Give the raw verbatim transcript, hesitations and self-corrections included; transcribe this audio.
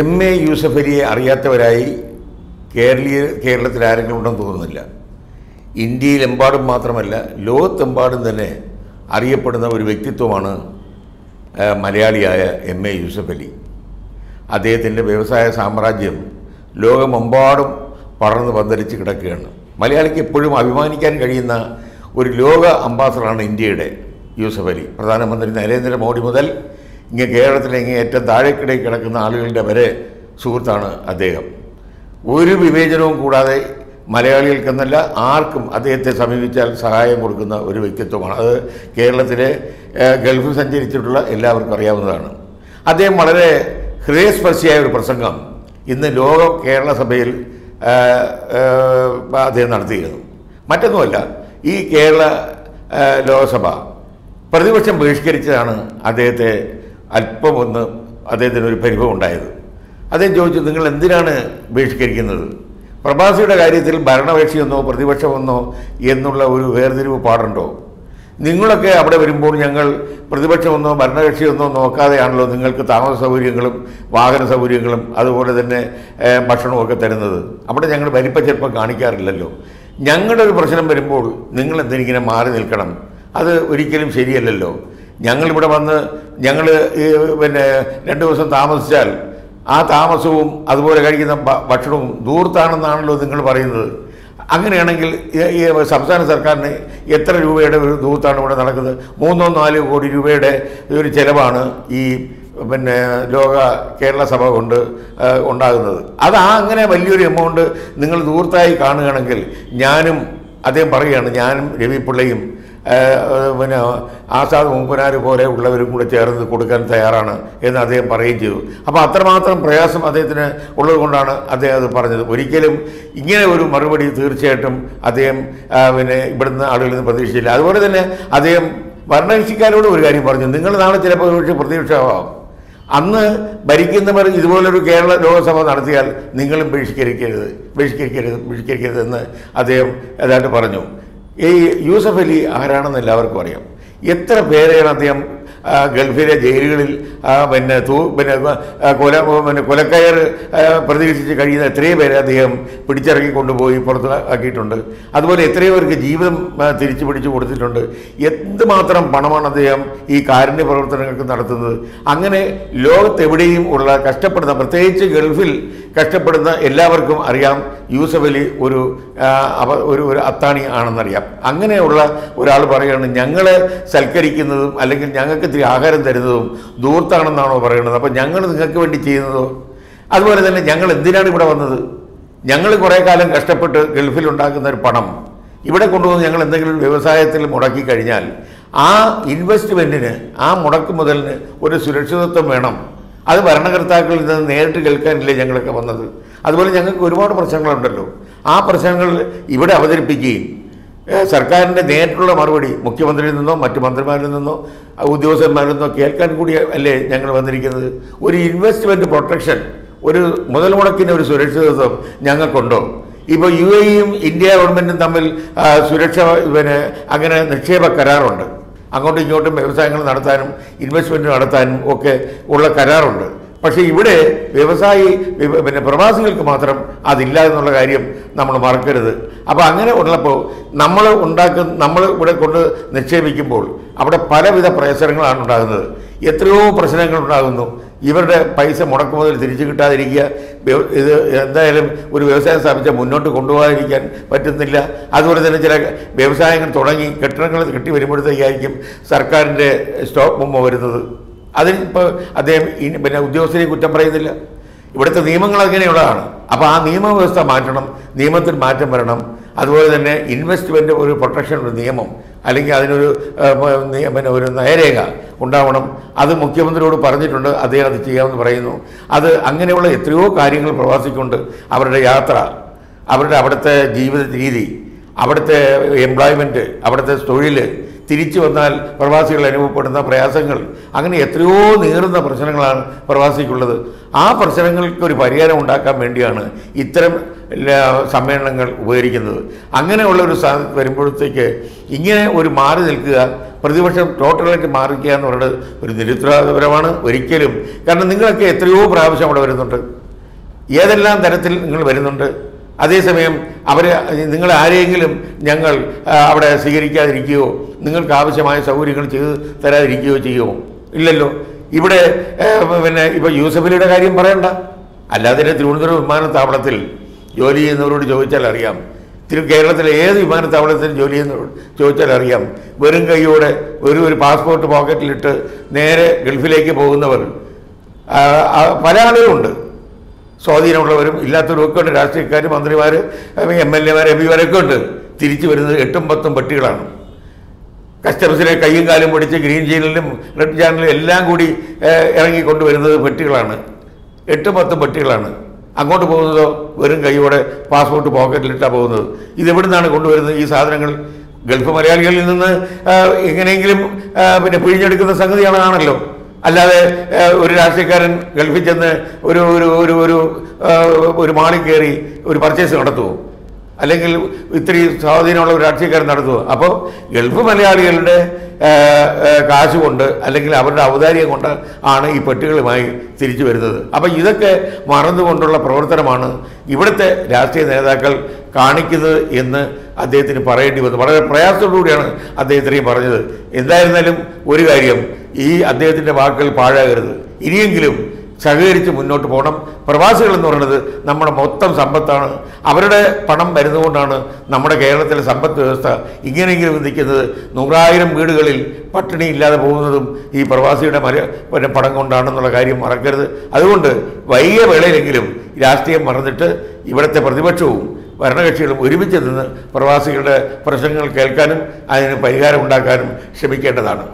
MA. യൂസഫലിയെ അറിയാത്തവരായി കേരളീയ കേരളത്തിൽ ആരെങ്കിലും ഉണ്ടെന്ന് തോന്നുന്നില്ല. ഇന്ത്യയിലെമ്പാടും മാത്രമല്ല ലോകത്തെമ്പാടും തന്നെ അറിയപ്പെടുന്ന ഒരു വ്യക്തിത്വമാണ് മലയാളിയായ എം.എ. യൂസഫലി. അദ്ദേഹത്തിൻ്റെ വ്യവസായ സാമ്രാജ്യം ലോകമെമ്പാടും പടർന്ന് പന്തലിച്ച് കിടക്കുകയാണ്. മലയാളിക്ക് എപ്പോഴും അഭിമാനിക്കാൻ കഴിയുന്ന ഒരു ലോക അംബാസഡറാണ് ഇന്ത്യയുടെ യൂസഫലി. പ്രധാനമന്ത്രി നരേന്ദ്രമോദി മുതൽ ഇങ്ങനെ കേരളത്തിലെ ഇങ്ങനെ ഏറ്റവും താഴേക്കിടയിൽ കിടക്കുന്ന ആളുകളുടെ വരെ സുഹൃത്താണ് അദ്ദേഹം. ഒരു വിവേചനവും കൂടാതെ മലയാളികൾക്കെന്നല്ല ആർക്കും അദ്ദേഹത്തെ സമീപിച്ചാൽ സഹായം കൊടുക്കുന്ന ഒരു വ്യക്തിത്വമാണ്. അത് കേരളത്തിലെ ഗൾഫിൽ സഞ്ചരിച്ചിട്ടുള്ള എല്ലാവർക്കും അറിയാവുന്നതാണ്. അദ്ദേഹം വളരെ ഹൃദയസ്പർശിയായ ഒരു പ്രസംഗം ഇന്ന് ലോക കേരള സഭയിൽ അദ്ദേഹം നടത്തിയിരുന്നു. മറ്റൊന്നുമല്ല, ഈ കേരള ലോകസഭ പ്രതിപക്ഷം ബഹിഷ്കരിച്ചതാണ് അദ്ദേഹത്തെ അല്പം ഒന്ന് അദ്ദേഹത്തിന് ഒരു പരിഭവം ഉണ്ടായത്. അദ്ദേഹം ചോദിച്ചു, നിങ്ങൾ എന്തിനാണ് ബഹിഷ്കരിക്കുന്നത്? പ്രവാസിയുടെ കാര്യത്തിൽ ഭരണകക്ഷിയെന്നോ പ്രതിപക്ഷമെന്നോ എന്നുള്ള ഒരു വേർതിരിവ് പാടുണ്ടോ? നിങ്ങളൊക്കെ അവിടെ വരുമ്പോൾ ഞങ്ങൾ പ്രതിപക്ഷമെന്നോ ഭരണകക്ഷിയെന്നോ നോക്കാതെയാണല്ലോ നിങ്ങൾക്ക് താമസ സൗകര്യങ്ങളും വാഹന സൗകര്യങ്ങളും അതുപോലെ തന്നെ ഭക്ഷണമൊക്കെ തരുന്നത്. അവിടെ ഞങ്ങൾ വലിപ്പച്ചെറുപ്പം കാണിക്കാറില്ലല്ലോ. ഞങ്ങളുടെ ഒരു പ്രശ്നം വരുമ്പോൾ നിങ്ങൾ എന്തിനിങ്ങനെ മാറി നിൽക്കണം? അത് ഒരിക്കലും ശരിയല്ലല്ലോ. ഞങ്ങളിവിടെ വന്ന് ഞങ്ങൾ പിന്നെ രണ്ട് ദിവസം താമസിച്ചാൽ ആ താമസവും അതുപോലെ കഴിക്കുന്ന ഭക്ഷണവും ദൂർത്താണെന്നാണല്ലോ നിങ്ങൾ പറയുന്നത്. അങ്ങനെയാണെങ്കിൽ ഈ സംസ്ഥാന സർക്കാരിന് എത്ര രൂപയുടെ ഒരു ദൂർത്താണ് ഇവിടെ നടക്കുന്നത്? മൂന്നോ നാലോ കോടി രൂപയുടെ ഒരു ചിലവാണ് ഈ പിന്നെ ലോക കേരള സഭ കൊണ്ട് ഉണ്ടാകുന്നത്. അത് ആ അങ്ങനെ വലിയൊരു എമൗണ്ട് നിങ്ങൾ ദൂർത്തായി കാണുകയാണെങ്കിൽ, ഞാനും അദ്ദേഹം പറയുകയാണ്, ഞാനും രവിപിള്ളയും പിന്നെ ആസാദ് മൂപ്പനാർ പോലെ ഉള്ളവരും കൂടെ ചേർന്ന് കൊടുക്കാൻ തയ്യാറാണ് എന്ന് അദ്ദേഹം പറയുകയും ചെയ്തു. അപ്പോൾ അത്രമാത്രം പ്രയാസം അദ്ദേഹത്തിന് ഉള്ളതുകൊണ്ടാണ് അദ്ദേഹം അത് പറഞ്ഞത്. ഒരിക്കലും ഇങ്ങനെ ഒരു മറുപടി തീർച്ചയായിട്ടും അദ്ദേഹം പിന്നെ ഇവിടുന്ന് ആളുകളിൽ നിന്ന് പ്രതീക്ഷിച്ചില്ല. അതുപോലെ തന്നെ അദ്ദേഹം ഭരണകക്ഷിക്കാരോട് ഒരു കാര്യം പറഞ്ഞു, നിങ്ങൾ നാളെ ചിലപ്പോൾ ഒരുപക്ഷെ പ്രതീക്ഷയാവാം, അന്ന് ഭരിക്കുന്നവർ ഇതുപോലൊരു കേരള ലോകസഭ നടത്തിയാൽ നിങ്ങളും ബഹിഷ്കരിക്കരുത് ബഹിഷ്കരിക്കരുത് ബഹിഷ്കരിക്കരുതെന്ന് അദ്ദേഹം ഏതാണ്ട് പറഞ്ഞു. ഈ യൂസഫലി ആരാണെന്ന് എല്ലാവർക്കും അറിയാം. എത്ര പേരെയാണ് അദ്ദേഹം ഗൾഫിലെ ജയിലുകളിൽ പിന്നെ തൂ പിന്നെ കൊല പിന്നെ കൊലക്കയർ പ്രതീക്ഷിച്ച് കഴിയുന്ന എത്രയോ പേരെ അദ്ദേഹം പിടിച്ചിറക്കി കൊണ്ടുപോയി പുറത്താക്കിയിട്ടുണ്ട്. അതുപോലെ എത്രയോ പേർക്ക് ജീവിതം തിരിച്ചു പിടിച്ചു കൊടുത്തിട്ടുണ്ട്. എന്തുമാത്രം പണമാണ് അദ്ദേഹം ഈ കാരുണ്യ പ്രവർത്തനങ്ങൾക്ക് നടത്തുന്നത്! അങ്ങനെ ലോകത്തെവിടെയും ഉള്ള കഷ്ടപ്പെടുന്ന, പ്രത്യേകിച്ച് ഗൾഫിൽ കഷ്ടപ്പെടുന്ന എല്ലാവർക്കും അറിയാം യൂസഫലി ഒരു ഒരു അത്താണി ആണെന്നറിയാം. അങ്ങനെയുള്ള ഒരാൾ പറയുകയാണ്, ഞങ്ങളെ സൽക്കരിക്കുന്നതും അല്ലെങ്കിൽ ഞങ്ങൾക്ക് ഇത്തിരി ആഹാരം തരുന്നതും ദൂർത്താണെന്നാണോ പറയുന്നത്? അപ്പം ഞങ്ങൾ നിങ്ങൾക്ക് വേണ്ടി ചെയ്യുന്നതോ? അതുപോലെ തന്നെ ഞങ്ങൾ എന്തിനാണ് ഇവിടെ വന്നത്? ഞങ്ങൾ കുറേ കാലം കഷ്ടപ്പെട്ട് ഗൾഫിലുണ്ടാക്കുന്ന ഒരു പണം ഇവിടെ കൊണ്ടുവന്ന് ഞങ്ങൾ എന്തെങ്കിലും വ്യവസായത്തിൽ മുടക്കി കഴിഞ്ഞാൽ ആ ഇൻവെസ്റ്റ്മെൻറ്റിന്, ആ മുടക്ക് മുതലിന് ഒരു സുരക്ഷിതത്വം വേണം. അത് ഭരണകർത്താക്കളിൽ നിന്ന് നേരിട്ട് കേൾക്കാനില്ലേ ഞങ്ങളൊക്കെ വന്നത്? അതുപോലെ ഞങ്ങൾക്ക് ഒരുപാട് പ്രശ്നങ്ങളുണ്ടല്ലോ. ആ പ്രശ്നങ്ങൾ ഇവിടെ അവതരിപ്പിക്കുകയും സർക്കാരിൻ്റെ നേരിട്ടുള്ള മറുപടി മുഖ്യമന്ത്രിയിൽ നിന്നോ മറ്റ് മന്ത്രിമാരിൽ നിന്നോ ഉദ്യോഗസ്ഥന്മാരിൽ നിന്നോ കേൾക്കാൻ കൂടി അല്ലേ ഞങ്ങൾ വന്നിരിക്കുന്നത്? ഒരു ഇൻവെസ്റ്റ്മെൻറ്റ് പ്രൊട്ടക്ഷൻ, ഒരു മുതൽ മുടക്കിന് ഒരു സുരക്ഷിതത്വം ഞങ്ങൾക്കുണ്ടോ? ഇപ്പോൾ യു എയും ഇന്ത്യ ഗവൺമെൻറ്റും തമ്മിൽ സുരക്ഷ പിന്നെ അങ്ങനെ നിക്ഷേപ കരാറുണ്ട്. അങ്ങോട്ടും ഇങ്ങോട്ടും വ്യവസായങ്ങൾ നടത്താനും ഇൻവെസ്റ്റ്മെൻറ്റ് നടത്താനും ഒക്കെ ഉള്ള കരാറുണ്ട്. പക്ഷേ ഇവിടെ വ്യവസായി പിന്നെ പ്രവാസികൾക്ക് മാത്രം അതില്ല എന്നുള്ള കാര്യം നമ്മൾ മറക്കരുത്. അപ്പോൾ അങ്ങനെ ഉള്ളപ്പോൾ നമ്മൾ ഉണ്ടാക്കുന്ന നമ്മൾ ഇവിടെ കൊണ്ട് നിക്ഷേപിക്കുമ്പോൾ അവിടെ പലവിധ പ്രശ്നങ്ങളാണ് ഉണ്ടാകുന്നത്. എത്രയോ പ്രശ്നങ്ങളുണ്ടാകുന്നു. ഇവരുടെ പൈസ മുടക്കു മുതൽ തിരിച്ചു കിട്ടാതിരിക്കുക, ഇത് എന്തായാലും ഒരു വ്യവസായം സ്ഥാപിച്ചാൽ മുന്നോട്ട് കൊണ്ടുപോകാതിരിക്കാൻ പറ്റുന്നില്ല. അതുപോലെ തന്നെ ചില വ്യവസായങ്ങൾ തുടങ്ങി കെട്ടിടങ്ങൾ കെട്ടി വരുമ്പോഴത്തേക്കായിരിക്കും സർക്കാരിൻ്റെ സ്റ്റോപ്പ് മുമ്പ് വരുന്നത്. അതിനിപ്പോൾ അദ്ദേഹം പിന്നെ ഉദ്യോഗസ്ഥരെ കുറ്റം പറയുന്നില്ല. ഇവിടുത്തെ നിയമങ്ങൾ അങ്ങനെയുള്ളതാണ്. അപ്പോൾ ആ നിയമവ്യവസ്ഥ മാറ്റണം, നിയമത്തിൽ മാറ്റം വരണം. അതുപോലെ തന്നെ ഇൻവെസ്റ്റ്മെൻ്റ് ഒരു പ്രൊട്ടക്ഷൻ, ഒരു നിയമം അല്ലെങ്കിൽ അതിനൊരു പിന്നെ ഒരു നയരേഖ ഉണ്ടാവണം. അത് മുഖ്യമന്ത്രിയോട് പറഞ്ഞിട്ടുണ്ട്, അദ്ദേഹം അത് ചെയ്യാമെന്ന് പറയുന്നു. അത് അങ്ങനെയുള്ള എത്രയോ കാര്യങ്ങൾ പ്രവാസിക്കൊണ്ട്, അവരുടെ യാത്ര, അവരുടെ അവിടുത്തെ ജീവിത രീതി, അവിടുത്തെ എംപ്ലോയ്മെൻറ്റ്, അവിടുത്തെ തൊഴിൽ, തിരിച്ചു വന്നാൽ പ്രവാസികൾ അനുഭവപ്പെടുന്ന പ്രയാസങ്ങൾ, അങ്ങനെ എത്രയോ നീറുന്ന പ്രശ്നങ്ങളാണ് പ്രവാസിക്കുള്ളത്. ആ പ്രശ്നങ്ങൾക്കൊരു പരിഹാരം ഉണ്ടാക്കാൻ വേണ്ടിയാണ് ഇത്തരം സമ്മേളനങ്ങൾ ഉപകരിക്കുന്നത്. അങ്ങനെയുള്ള ഒരു സാഹചര്യം വരുമ്പോഴത്തേക്ക് ഇങ്ങനെ ഒരു മാറി നിൽക്കുക, പ്രതിപക്ഷം ടോട്ടലായിട്ട് മാറിക്കുക എന്ന് പറയുന്നത് ഒരു നിരുത്തരവാദപരമാണ് ഒരിക്കലും. കാരണം നിങ്ങളൊക്കെ എത്രയോ പ്രാവശ്യം അവിടെ വരുന്നുണ്ട്, ഏതെല്ലാം തരത്തിൽ നിങ്ങൾ വരുന്നുണ്ട്. അതേസമയം അവരെ നിങ്ങൾ ആരെയെങ്കിലും ഞങ്ങൾ അവിടെ സ്വീകരിക്കാതിരിക്കുകയോ നിങ്ങൾക്ക് ആവശ്യമായ സൗകര്യങ്ങൾ ചെയ്ത് തരാതിരിക്കുകയോ ചെയ്യുമോ? ഇല്ലല്ലോ. ഇവിടെ പിന്നെ ഇപ്പോൾ യൂസഫലിയുടെ കാര്യം പറയണ്ട. അല്ലാതെ തിരുവനന്തപുരം വിമാനത്താവളത്തിൽ ജോലി ചെയ്യുന്നവരോട് ചോദിച്ചാൽ അറിയാം, തിരു കേരളത്തിലെ ഏത് വിമാനത്താവളത്തിലും ജോലി ചെയ്യുന്നവരോട് ചോദിച്ചാൽ അറിയാം, വെറും കൈയോടെ ഒരു ഒരു പാസ്പോർട്ട് പോക്കറ്റിലിട്ട് നേരെ ഗൾഫിലേക്ക് പോകുന്നവർ പല ആളുകളുണ്ട്. സ്വാധീനമുള്ളവരും ഇല്ലാത്തവരും ഒക്കെ ഉണ്ട്. രാഷ്ട്രീയക്കാർ, മന്ത്രിമാർ, എം എൽ എമാർ, എം പിമാരൊക്കെ ഉണ്ട്. തിരിച്ചു വരുന്നത് എട്ടും പത്തും പട്ടികളാണ്. കസ്റ്റംസിലെ കയ്യും കാലും പിടിച്ച് ഗ്രീൻ ചാനലിലും റെഡ് ചാനലിലും എല്ലാം കൂടി ഇറങ്ങിക്കൊണ്ടുവരുന്നത് പെട്ടികളാണ്. എട്ടും പത്തും പെട്ടികളാണ്. അങ്ങോട്ട് പോകുന്നതോ വെറും കൈയോടെ പാസ്പോർട്ട് പോക്കറ്റിലിട്ടാണ് പോകുന്നത്. ഇതെവിടെ നിന്നാണ് കൊണ്ടുവരുന്നത്? ഈ സാധനങ്ങൾ ഗൾഫ് മലയാളികളിൽ നിന്ന് എങ്ങനെയെങ്കിലും പിന്നെ പിഴിഞ്ഞെടുക്കുന്ന സംഗതിയാണാണല്ലോ. അല്ലാതെ ഒരു രാഷ്ട്രീയക്കാരൻ ഗൾഫിൽ ചെന്ന് ഒരു ഒരു ഒരു ഒരു ഒരു മാളിൽ കയറി ഒരു പർച്ചേസ് നടത്തുമോ? അല്ലെങ്കിൽ ഇത്തിരി സ്വാധീനമുള്ള ഒരു രാഷ്ട്രീയക്കാരൻ നടത്തുമോ? അപ്പോൾ ഗൾഫ് മലയാളികളുടെ കാശ് കൊണ്ട് അല്ലെങ്കിൽ അവരുടെ ഔദാര്യം കൊണ്ട് ആണ് ഈ പെട്ടികളുമായി തിരിച്ചു വരുന്നത്. അപ്പോൾ ഇതൊക്കെ മറന്നുകൊണ്ടുള്ള പ്രവർത്തനമാണ് ഇവിടുത്തെ രാഷ്ട്രീയ നേതാക്കൾ കാണിക്കുന്നത് എന്ന് അദ്ദേഹത്തിന് പറയേണ്ടി വന്നു. വളരെ പ്രയാസത്തോടുകൂടിയാണ് അദ്ദേഹത്തിനെയും പറഞ്ഞത്. എന്തായിരുന്നാലും ഒരു കാര്യം, ഈ അദ്ദേഹത്തിൻ്റെ വാക്കുകൾ പാഴാകരുത്. ഇനിയെങ്കിലും സഹകരിച്ച് മുന്നോട്ട് പോകണം. പ്രവാസികൾ എന്ന് പറയുന്നത് നമ്മുടെ മൊത്തം സമ്പത്താണ്. അവരുടെ പണം വരുന്നതുകൊണ്ടാണ് നമ്മുടെ കേരളത്തിലെ സമ്പദ് വ്യവസ്ഥ ഇങ്ങനെയെങ്കിലും നിൽക്കുന്നത്. നൂറായിരം വീടുകളിൽ പട്ടിണി ഇല്ലാതെ പോകുന്നതും ഈ പ്രവാസിയുടെ മല പണം കൊണ്ടാണെന്നുള്ള കാര്യം മറക്കരുത്. അതുകൊണ്ട് വൈകിയ വേളയിലെങ്കിലും രാഷ്ട്രീയം മറന്നിട്ട് ഇവിടുത്തെ പ്രതിപക്ഷവും ഭരണകക്ഷികളും ഒരുമിച്ച് നിന്ന് പ്രവാസികളുടെ പ്രശ്നങ്ങൾ കേൾക്കാനും അതിന് പരിഹാരം ഉണ്ടാക്കാനും ശ്രമിക്കേണ്ടതാണ്.